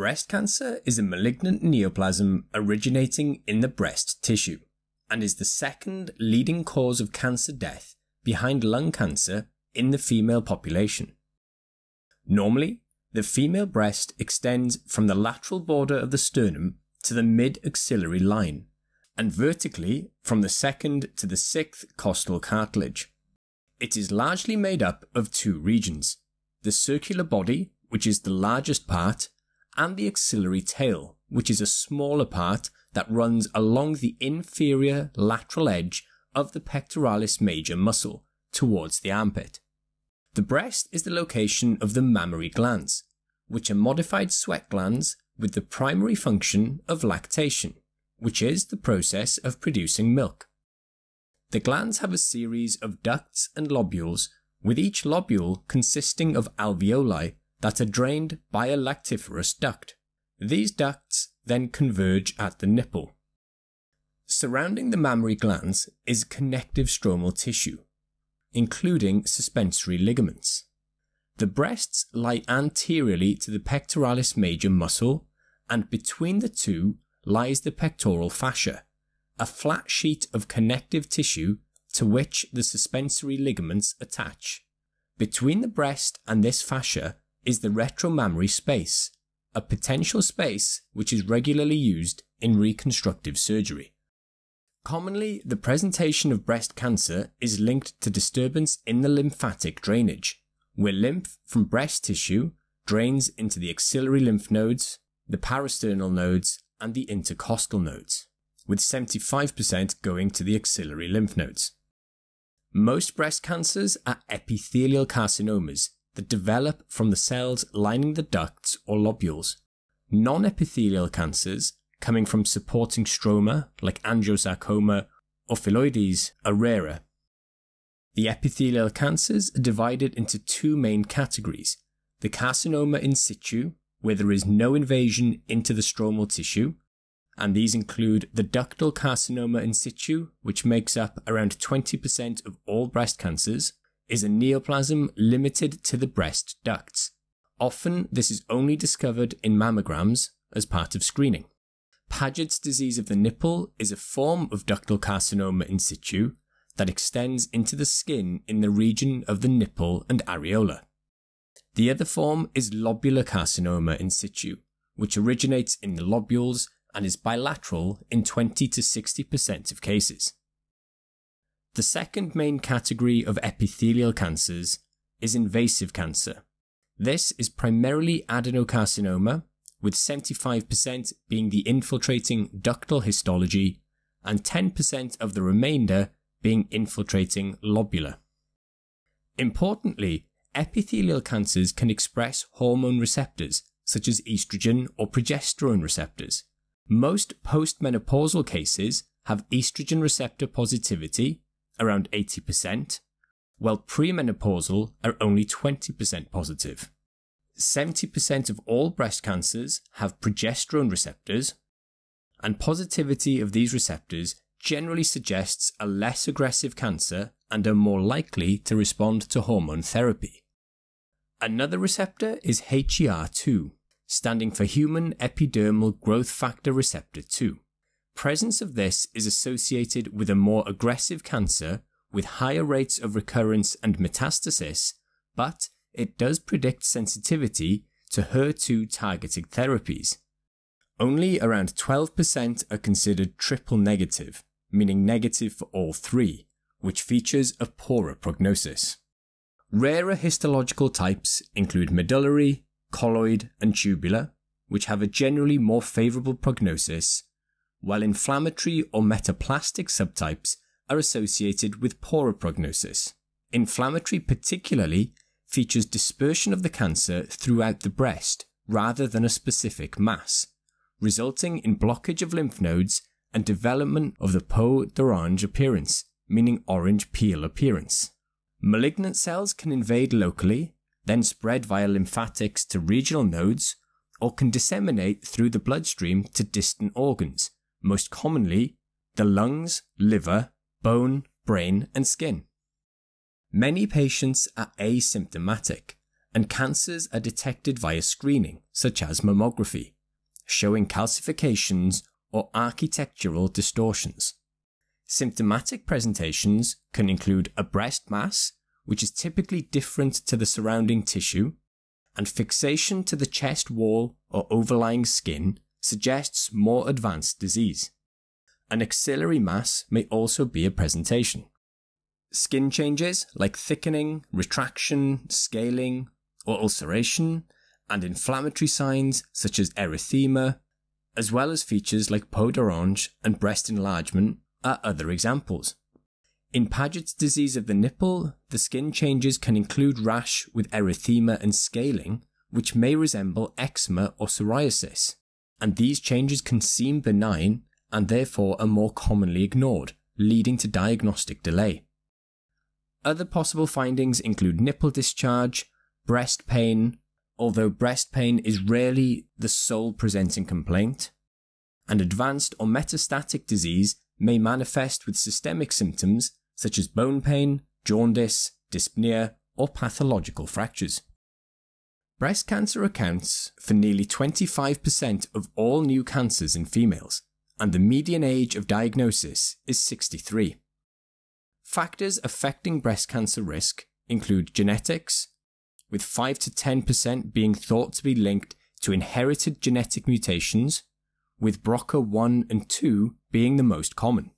Breast cancer is a malignant neoplasm originating in the breast tissue and is the second leading cause of cancer death behind lung cancer in the female population. Normally, the female breast extends from the lateral border of the sternum to the mid-axillary line, and vertically from the second to the sixth costal cartilage. It is largely made up of two regions, the circular body, which is the largest part, and the axillary tail, which is a smaller part that runs along the inferior lateral edge of the pectoralis major muscle, towards the armpit. The breast is the location of the mammary glands, which are modified sweat glands with the primary function of lactation, which is the process of producing milk. The glands have a series of ducts and lobules, with each lobule consisting of alveoli that are drained by a lactiferous duct. These ducts then converge at the nipple. Surrounding the mammary glands is connective stromal tissue, including suspensory ligaments. The breasts lie anteriorly to the pectoralis major muscle, and between the two lies the pectoral fascia, a flat sheet of connective tissue to which the suspensory ligaments attach. Between the breast and this fascia is the retromammary space, a potential space which is regularly used in reconstructive surgery. Commonly, the presentation of breast cancer is linked to disturbance in the lymphatic drainage, where lymph from breast tissue drains into the axillary lymph nodes, the parasternal nodes, and the intercostal nodes, with 75% going to the axillary lymph nodes. Most breast cancers are epithelial carcinomas that develop from the cells lining the ducts or lobules. Non-epithelial cancers coming from supporting stroma like angiosarcoma or phylloides are rarer. The epithelial cancers are divided into two main categories, the carcinoma in situ, where there is no invasion into the stromal tissue, and these include the ductal carcinoma in situ, which makes up around 20% of all breast cancers, is a neoplasm limited to the breast ducts. Often this is only discovered in mammograms as part of screening. Paget's disease of the nipple is a form of ductal carcinoma in situ that extends into the skin in the region of the nipple and areola. The other form is lobular carcinoma in situ, which originates in the lobules and is bilateral in 20 to 60% of cases. The second main category of epithelial cancers is invasive cancer. This is primarily adenocarcinoma, with 75% being the infiltrating ductal histology and 10% of the remainder being infiltrating lobular. Importantly, epithelial cancers can express hormone receptors, such as estrogen or progesterone receptors. Most postmenopausal cases have estrogen receptor positivity, around 80%, while premenopausal are only 20% positive. 70% of all breast cancers have progesterone receptors, and positivity of these receptors generally suggests a less aggressive cancer and are more likely to respond to hormone therapy. Another receptor is HER2, standing for human epidermal growth factor receptor 2. Presence of this is associated with a more aggressive cancer with higher rates of recurrence and metastasis, but it does predict sensitivity to HER2 targeted therapies. Only around 12% are considered triple negative, meaning negative for all three, which features a poorer prognosis. Rarer histological types include medullary, colloid, and tubular, which have a generally more favourable prognosis, while inflammatory or metaplastic subtypes are associated with poorer prognosis. Inflammatory particularly features dispersion of the cancer throughout the breast rather than a specific mass, resulting in blockage of lymph nodes and development of the peau d'orange appearance, meaning orange peel appearance. Malignant cells can invade locally, then spread via lymphatics to regional nodes, or can disseminate through the bloodstream to distant organs, most commonly the lungs, liver, bone, brain, and skin. Many patients are asymptomatic, and cancers are detected via screening, such as mammography, showing calcifications or architectural distortions. Symptomatic presentations can include a breast mass, which is typically different to the surrounding tissue, and fixation to the chest wall or overlying skin suggests more advanced disease. An axillary mass may also be a presentation. Skin changes like thickening, retraction, scaling, or ulceration, and inflammatory signs such as erythema, as well as features like peau d'orange and breast enlargement are other examples. In Paget's disease of the nipple, the skin changes can include rash with erythema and scaling, which may resemble eczema or psoriasis, and these changes can seem benign and therefore are more commonly ignored, leading to diagnostic delay. Other possible findings include nipple discharge, breast pain, although breast pain is rarely the sole presenting complaint, and advanced or metastatic disease may manifest with systemic symptoms such as bone pain, jaundice, dyspnea, or pathological fractures. Breast cancer accounts for nearly 25% of all new cancers in females, and the median age of diagnosis is 63. Factors affecting breast cancer risk include genetics, with 5 to 10% being thought to be linked to inherited genetic mutations, with BRCA1 and 2 being the most common.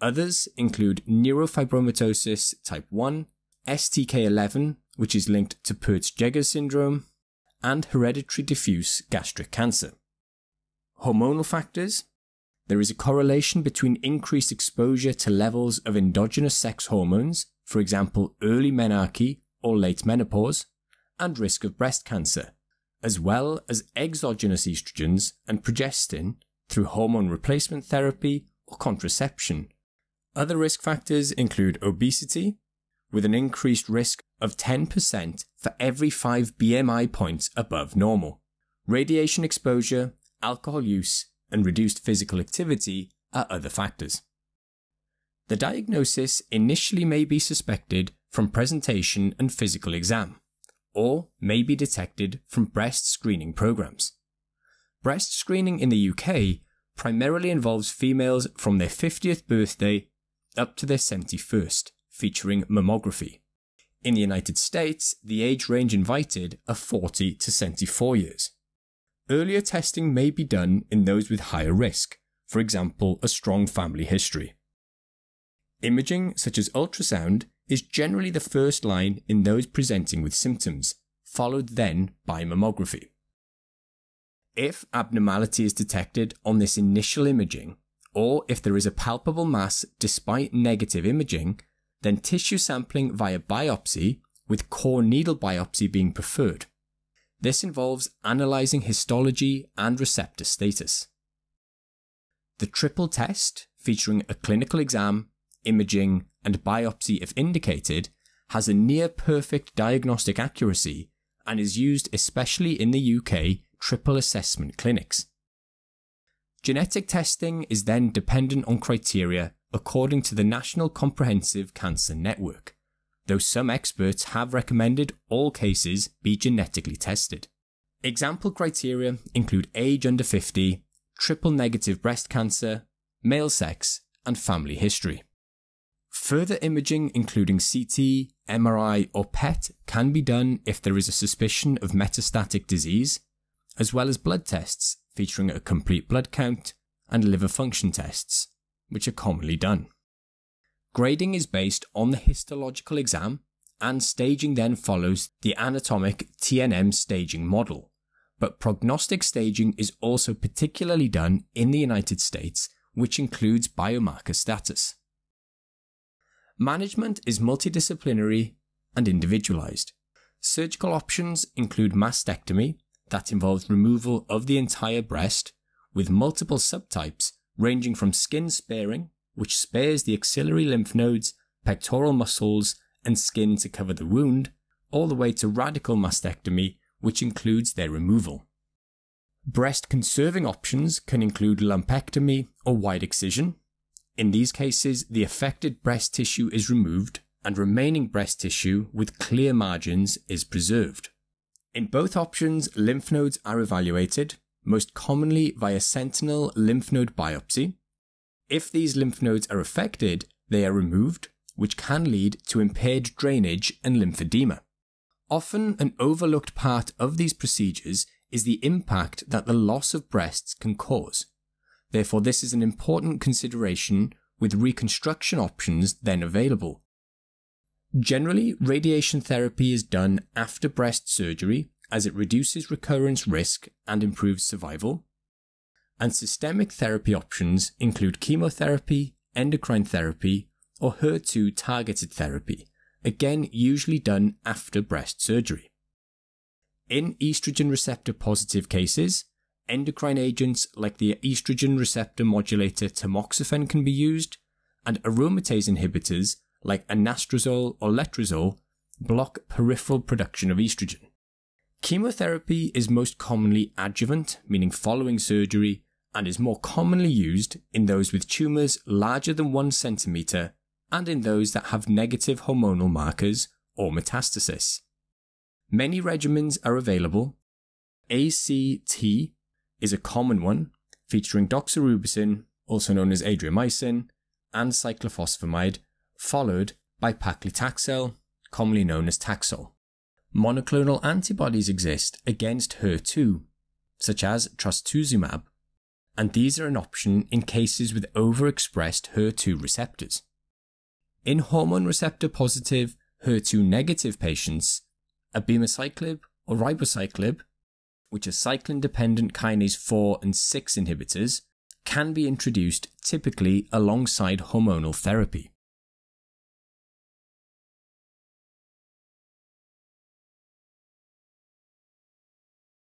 Others include neurofibromatosis type 1, STK11, which is linked to Peutz-Jeghers syndrome, and hereditary diffuse gastric cancer. Hormonal factors. There is a correlation between increased exposure to levels of endogenous sex hormones, for example early menarche or late menopause, and risk of breast cancer, as well as exogenous estrogens and progestin through hormone replacement therapy or contraception. Other risk factors include obesity, with an increased risk of 10% for every 5 BMI points above normal. Radiation exposure, alcohol use, and reduced physical activity are other factors. The diagnosis initially may be suspected from presentation and physical exam, or may be detected from breast screening programs. Breast screening in the UK primarily involves females from their 50th birthday up to their 71st, featuring mammography. In the United States, the age range invited are 40 to 74 years. Earlier testing may be done in those with higher risk, for example, a strong family history. Imaging, such as ultrasound, is generally the first line in those presenting with symptoms, followed then by mammography. If abnormality is detected on this initial imaging, or if there is a palpable mass despite negative imaging, then tissue sampling via biopsy, with core needle biopsy being preferred. This involves analysing histology and receptor status. The triple test, featuring a clinical exam, imaging, and biopsy if indicated, has a near-perfect diagnostic accuracy and is used especially in the UK triple assessment clinics. Genetic testing is then dependent on criteria according to the National Comprehensive Cancer Network, though some experts have recommended all cases be genetically tested. Example criteria include age under 50, triple-negative breast cancer, male sex, and family history. Further imaging including CT, MRI, or PET can be done if there is a suspicion of metastatic disease, as well as blood tests featuring a complete blood count and liver function tests, which are commonly done. Grading is based on the histological exam, and staging then follows the anatomic TNM staging model, but prognostic staging is also particularly done in the United States, which includes biomarker status. Management is multidisciplinary and individualized. Surgical options include mastectomy, that involves removal of the entire breast, with multiple subtypes ranging from skin sparing, which spares the axillary lymph nodes, pectoral muscles, and skin to cover the wound, all the way to radical mastectomy, which includes their removal. Breast-conserving options can include lumpectomy or wide excision. In these cases, the affected breast tissue is removed and remaining breast tissue with clear margins is preserved. In both options, lymph nodes are evaluated, most commonly via sentinel lymph node biopsy. If these lymph nodes are affected, they are removed, which can lead to impaired drainage and lymphedema. Often, an overlooked part of these procedures is the impact that the loss of breasts can cause. Therefore, this is an important consideration with reconstruction options then available. Generally, radiation therapy is done after breast surgery as it reduces recurrence risk and improves survival. And systemic therapy options include chemotherapy, endocrine therapy, or HER2 targeted therapy, again usually done after breast surgery. In estrogen receptor positive cases, endocrine agents like the estrogen receptor modulator tamoxifen can be used, and aromatase inhibitors like anastrozole or letrozole block peripheral production of estrogen. Chemotherapy is most commonly adjuvant, meaning following surgery, and is more commonly used in those with tumours larger than 1 centimetre and in those that have negative hormonal markers or metastasis. Many regimens are available. ACT is a common one, featuring doxorubicin, also known as adriamycin, and cyclophosphamide, followed by paclitaxel, commonly known as taxol. Monoclonal antibodies exist against HER2, such as trastuzumab, and these are an option in cases with overexpressed HER2 receptors. In hormone receptor positive, HER2 negative patients, abemaciclib or ribociclib, which are cyclin-dependent kinase 4 and 6 inhibitors, can be introduced typically alongside hormonal therapy.